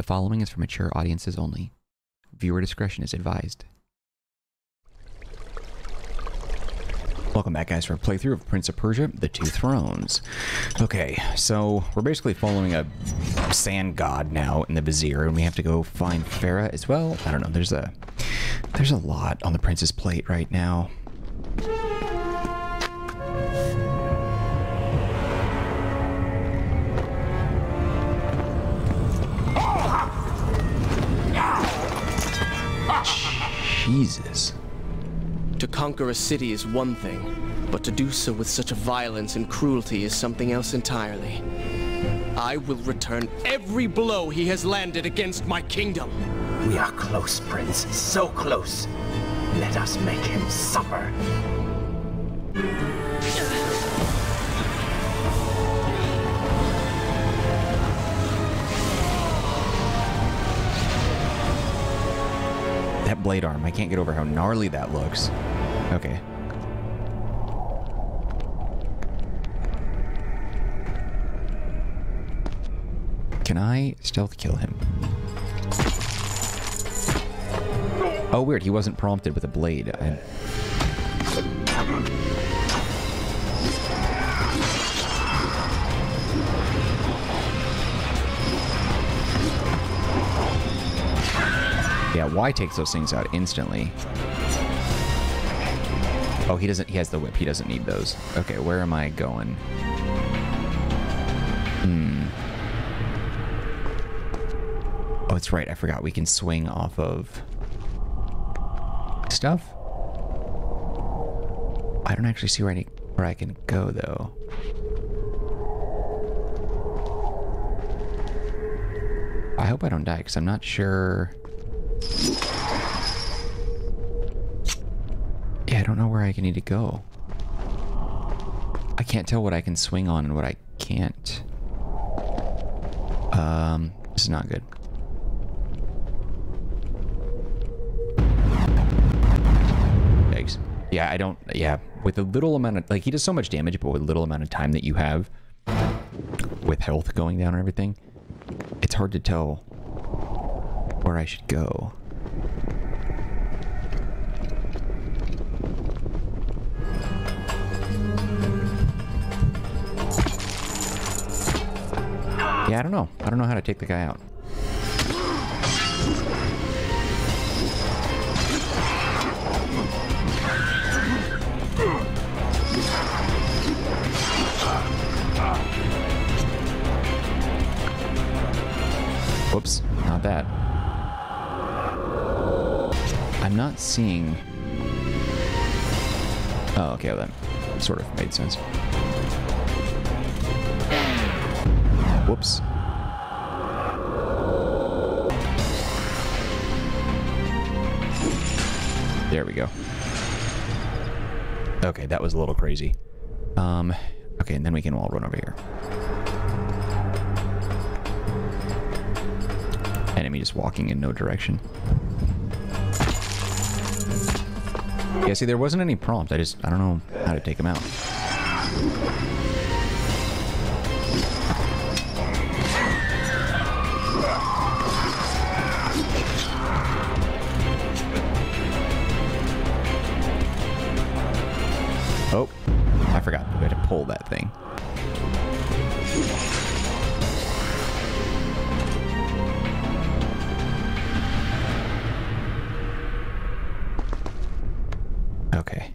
The following is for mature audiences only. Viewer discretion is advised. Welcome back, guys, for a playthrough of Prince of Persia: The Two Thrones. Okay, so we're basically following a sand god now in the Vizier, and we have to go find Farah as well. I don't know. There's a lot on the prince's plate right now. Jesus. To conquer a city is one thing, but to do so with such violence and cruelty is something else entirely. I will return every blow he has landed against my kingdom. We are close, Prince. So close. Let us make him suffer. That blade arm. I can't get over how gnarly that looks. Okay. Can I stealth kill him? Oh, weird. He wasn't prompted with a blade. Yeah, Y takes those things out instantly. Oh, he doesn't. He has the whip. He doesn't need those. Okay, where am I going? Oh, that's right. I forgot. We can swing off of stuff. I don't actually see where I can go though. I hope I don't die because I'm not sure. Yeah, I don't know where I need to go. I can't tell what I can swing on and what I can't. This is not good. Yikes. Yeah, I don't... Yeah, with a little amount of... Like, he does so much damage, but with a little amount of time that you have, with health going down and everything, it's hard to tell where I should go. Yeah, I don't know. I don't know how to take the guy out. Whoops, not that. I'm not seeing... Oh, okay, well, that sort of made sense. Whoops. There we go. Okay, that was a little crazy. Okay, and then we can all run over here. Enemy just walking in no direction. Yeah, see, there wasn't any prompt. I don't know how to take him out. Oh, I forgot. We had to pull that thing. Okay.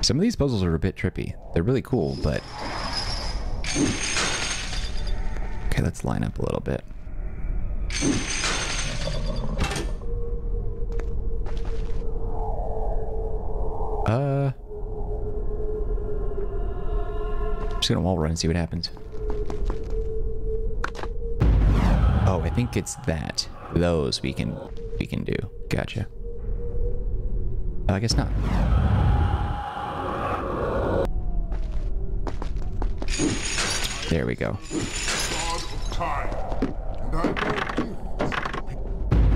Some of these puzzles are a bit trippy. They're really cool, but... Okay, let's line up a little bit. I'm just gonna wall run and see what happens. Oh, I think it's that. Those we can do. Gotcha. I guess not. There we go.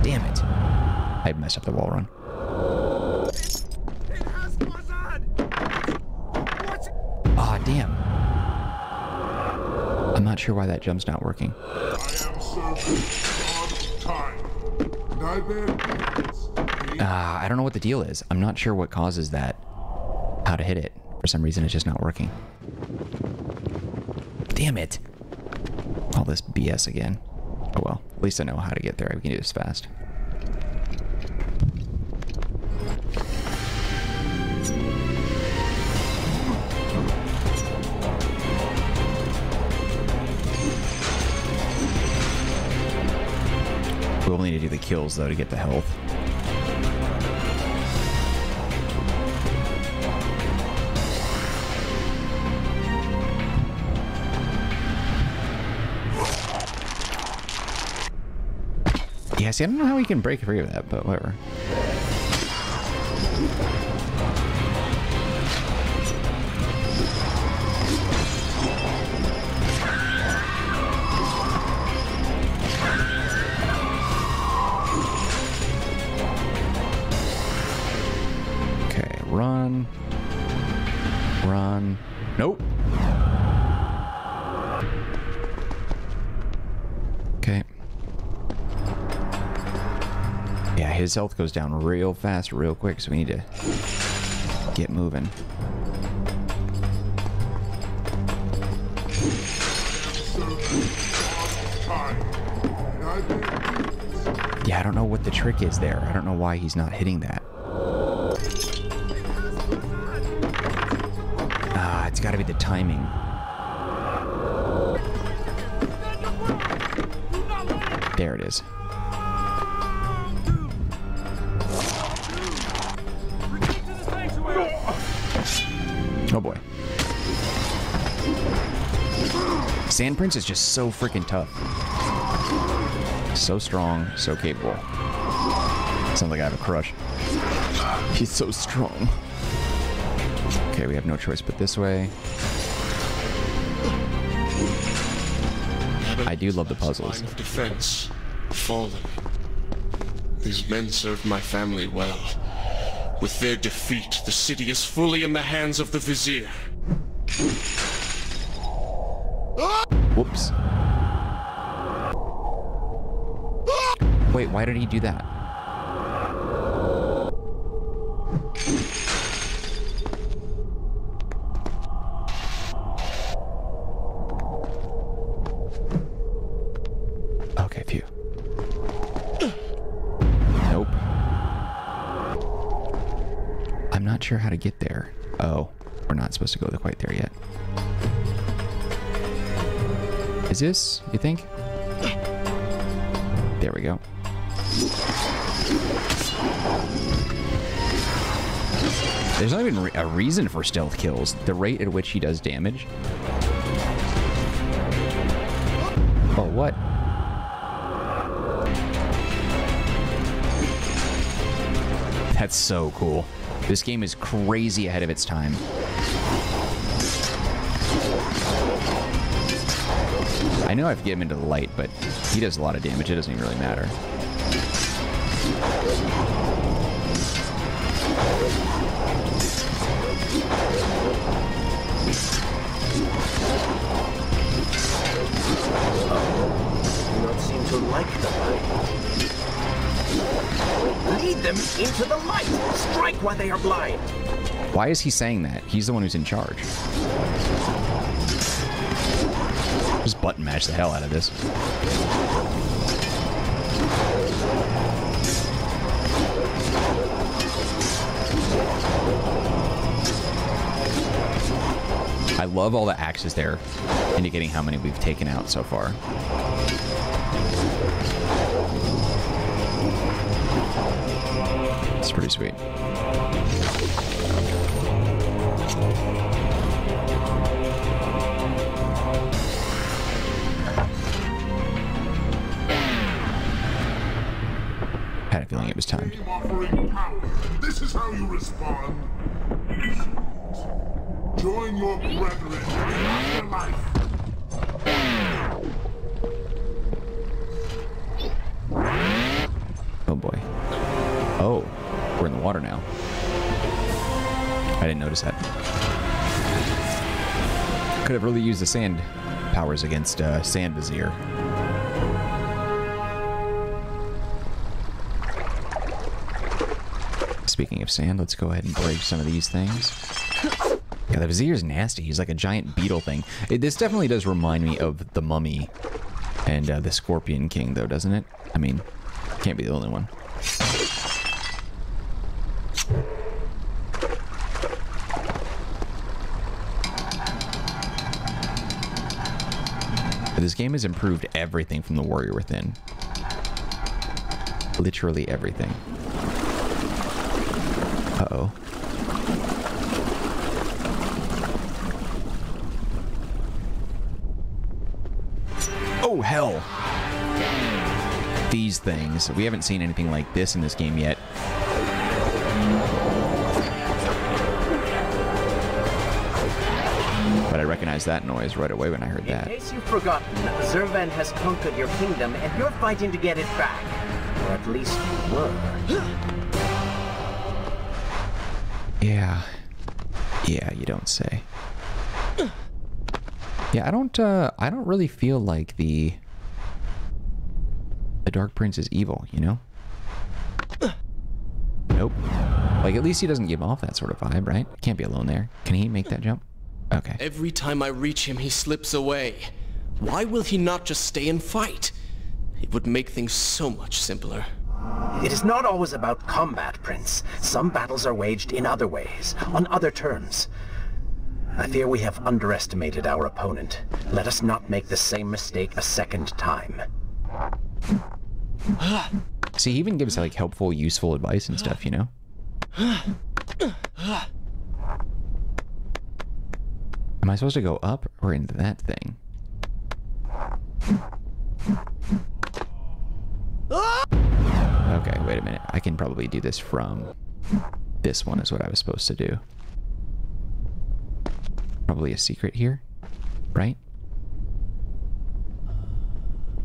Damn it. I messed up the wall run. Ah, damn. I'm not sure why that jump's not working. I don't know what the deal is. I'm not sure what causes that. How to hit it. For some reason, it's just not working. Damn it. All this BS again. Oh well. At least I know how to get there. We can do this fast. We'll need to do the kills, though, to get the health. Yeah, see, I don't know how we can break free of that, but whatever. Run. Run. Nope. Okay. Yeah, his health goes down real fast, real quick, so we need to get moving. Yeah, I don't know what the trick is there. I don't know why he's not hitting that. It's gotta be the timing. There it is. Oh boy. Sand Prince is just so freaking tough. So strong, so capable. Sounds like I have a crush. He's so strong. Okay, we have no choice but this way. I do love the puzzles. Line of defense, fallen. These men served my family well. With their defeat, the city is fully in the hands of the Vizier. Whoops. Wait, why did he do that? Sure how to get there. Oh, we're not supposed to go quite there yet. Is this, you think? There we go. There's not even a reason for stealth kills. The rate at which he does damage. Oh, what? That's so cool. This game is crazy ahead of its time. I know I have to get him into the light, but he does a lot of damage. It doesn't even really matter. You don't seem to like the light. Lead them into the light! Strike while they are blind. Why is he saying that? He's the one who's in charge. Just button mash the hell out of this. I love all the axes there, indicating how many we've taken out so far. It's pretty sweet. Had a feeling it was timed. This is how you respond. Join your brethren in your life. Water now. I didn't notice that. Could have really used the sand powers against Sand Vizier. Speaking of sand, let's go ahead and break some of these things. Yeah, the Vizier's nasty. He's like a giant beetle thing. This definitely does remind me of the Mummy and the Scorpion King, though, doesn't it? I mean, can't be the only one. But this game has improved everything from The Warrior Within. Literally everything. Uh-oh. Oh, hell! These things. We haven't seen anything like this in this game yet. But I recognized that noise right away when I heard that. In case you've forgotten, Zervan has conquered your kingdom, and you're fighting to get it back. Or at least you were. Yeah. Yeah, you don't say. Yeah, I don't really feel like the Dark Prince is evil, you know? Nope. Like, at least he doesn't give off that sort of vibe, right? Can't be alone there. Can he make that jump? Okay. Every time I reach him, he slips away. Why will he not just stay and fight? It would make things so much simpler. It is not always about combat, Prince. Some battles are waged in other ways, on other terms. I fear we have underestimated our opponent. Let us not make the same mistake a second time. See, he even gives, like, helpful, useful advice and stuff, you know? Am I supposed to go up or into that thing? Okay, wait a minute. I can probably do this from this one is what I was supposed to do. Probably a secret here, right?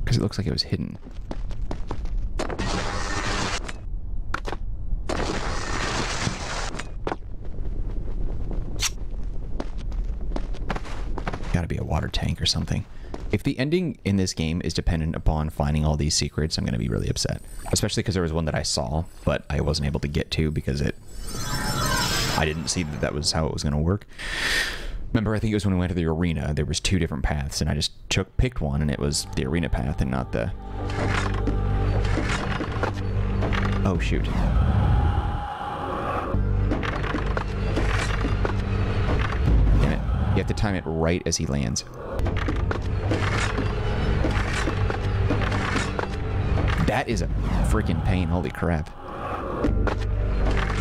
Because it looks like it was hidden. Gotta be a water tank or something. If the ending in this game is dependent upon finding all these secrets, I'm going to be really upset. Especially because there was one that I saw, but I wasn't able to get to because I didn't see that that was how it was going to work. Remember, I think it was when we went to the arena, there was two different paths, and I just picked one, and it was the arena path and not the... Oh, shoot. Damn it. You have to time it right as he lands. That is a freaking pain. Holy crap.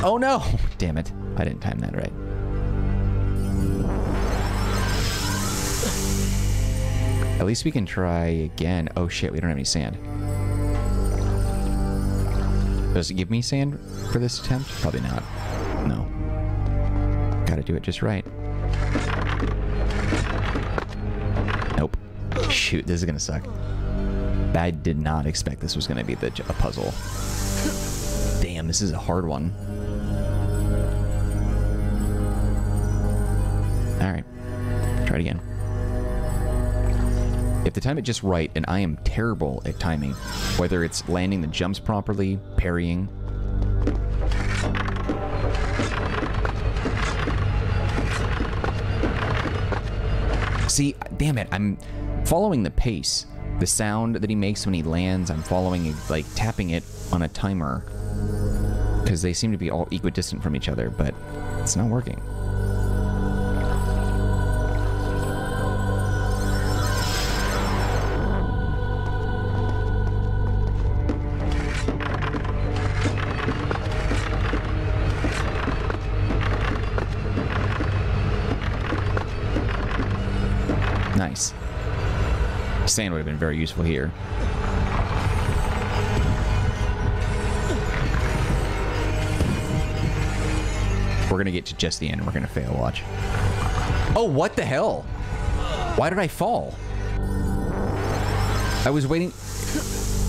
Oh no! Damn it. I didn't time that right. At least we can try again. Oh shit, we don't have any sand. Does it give me sand for this attempt? Probably not. No. Gotta do it just right. Nope. Shoot, this is gonna suck. I did not expect this was going to be a puzzle. Damn, this is a hard one. Alright. Try it again. You have to time it just right, and I am terrible at timing. Whether it's landing the jumps properly, parrying. See, damn it, I'm following the pace. The sound that he makes when he lands, I'm following it, like tapping it on a timer. Because they seem to be all equidistant from each other, but it's not working. Nice. Sand would have been very useful here. We're going to get to just the end. We're going to fail. Watch. Oh, what the hell? Why did I fall? I was waiting.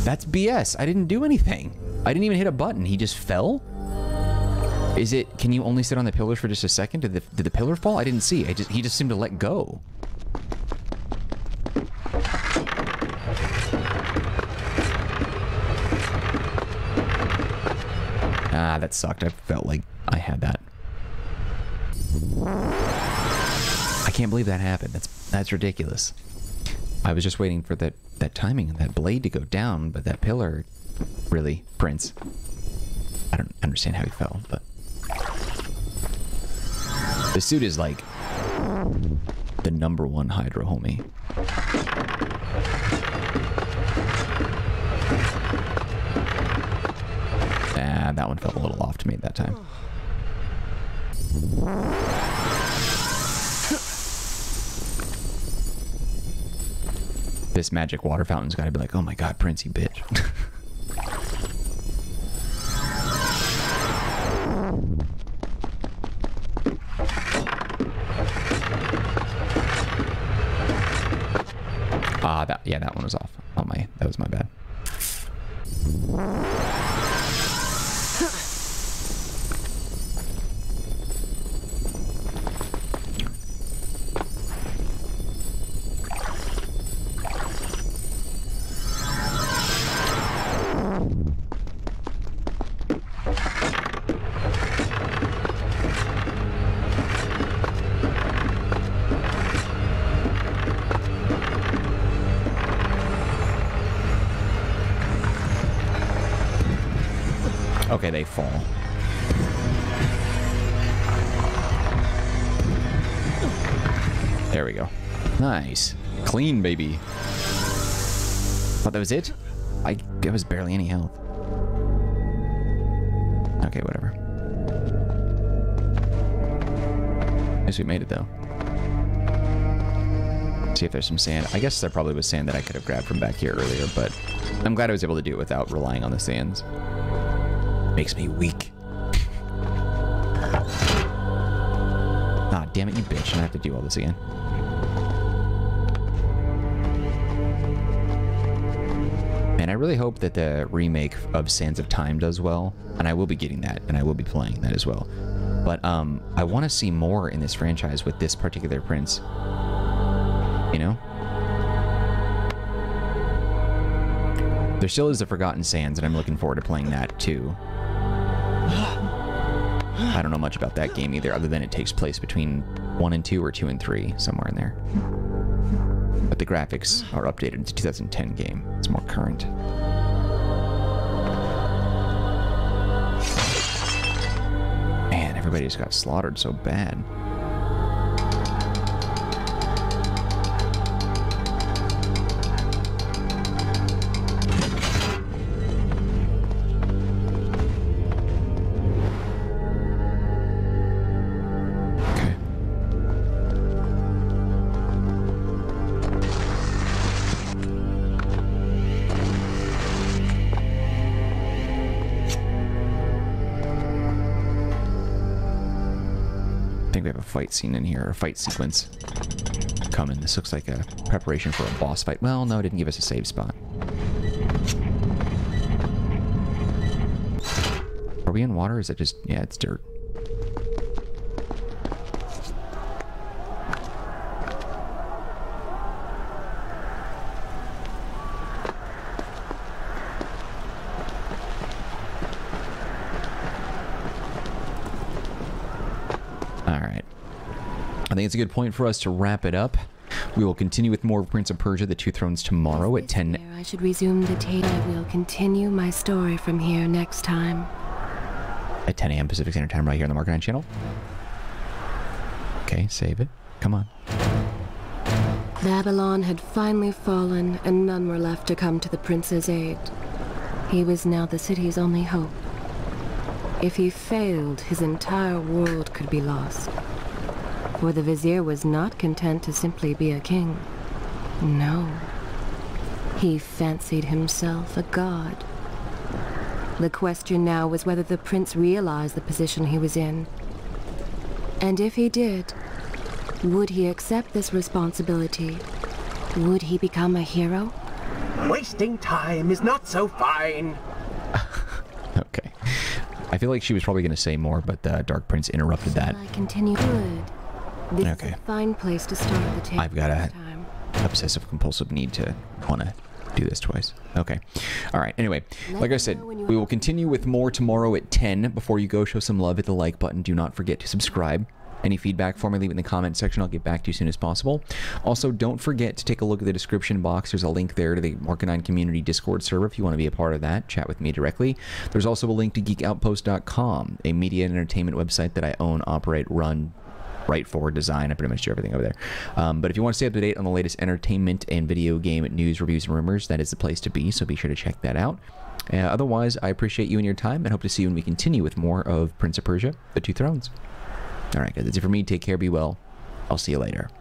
That's BS. I didn't do anything. I didn't even hit a button. He just fell? Is it... Can you only sit on the pillars for just a second? Did the pillar fall? I didn't see. He just seemed to let go. Ah, that sucked. I felt like I had that. I can't believe that happened. That's ridiculous. I was just waiting for that timing of that blade to go down, but that pillar, really, Prince. I don't understand how he fell, but the suit is like the #1 Hydra, homie. Ah, that one felt a little off to me that time. This magic water fountain's gotta be like, oh my god, Princey bitch. Ah, that, yeah, that one was off. Oh my, that was my bad. Okay, they fall. There we go. Nice. Clean, baby. Thought that was it? There was barely any health. Okay, whatever. Guess we made it, though. See if there's some sand. I guess there probably was sand that I could have grabbed from back here earlier, but I'm glad I was able to do it without relying on the sands. Makes me weak. Ah, damn it, you bitch. I have to do all this again. Man, I really hope that the remake of Sands of Time does well. And I will be getting that, and I will be playing that as well. But I want to see more in this franchise with this particular prince. You know? There still is the Forgotten Sands, and I'm looking forward to playing that, too. I don't know much about that game either, other than it takes place between 1 and 2 or 2 and 3, somewhere in there. But the graphics are updated. It's a 2010 game. It's more current. Man, everybody just got slaughtered so bad. Fight scene in here, or fight sequence coming. This looks like a preparation for a boss fight. Well, no, it didn't give us a save spot. Are we in water? Or is it just, yeah, it's dirt. I think it's a good point for us to wrap it up. We will continue with more Prince of Persia: The Two Thrones tomorrow at 10. I should resume the tape. I will continue my story from here next time. At 10 a.m. Pacific Standard Time, right here on the Marcanine channel. Okay, save it. Come on. Babylon had finally fallen, and none were left to come to the prince's aid. He was now the city's only hope. If he failed, his entire world could be lost. For the Vizier was not content to simply be a king. No. He fancied himself a god. The question now was whether the prince realized the position he was in. And if he did, would he accept this responsibility? Would he become a hero? Wasting time is not so fine. Okay. I feel like she was probably going to say more, but the Dark Prince interrupted that. I continue. Good. This okay. Is a fine place to start the I've got an obsessive compulsive need to want to do this twice. Okay. All right. Anyway, like I said, we will continue with more tomorrow at 10. Before you go, show some love, hit the like button. Do not forget to subscribe. Any feedback for me, leave it in the comment section. I'll get back to you as soon as possible. Also, don't forget to take a look at the description box. There's a link there to the Marcanine Community Discord server if you want to be a part of that. Chat with me directly. There's also a link to GeekOutpost.com, a media and entertainment website that I own, operate, run, write for, design. I pretty much do everything over there. But if you want to stay up to date on the latest entertainment and video game news, reviews, and rumors, that is the place to be, so be sure to check that out. Otherwise, I appreciate you and your time and hope to see you when we continue with more of Prince of Persia, The Two Thrones. All right, guys, that's it for me. Take care, be well. I'll see you later.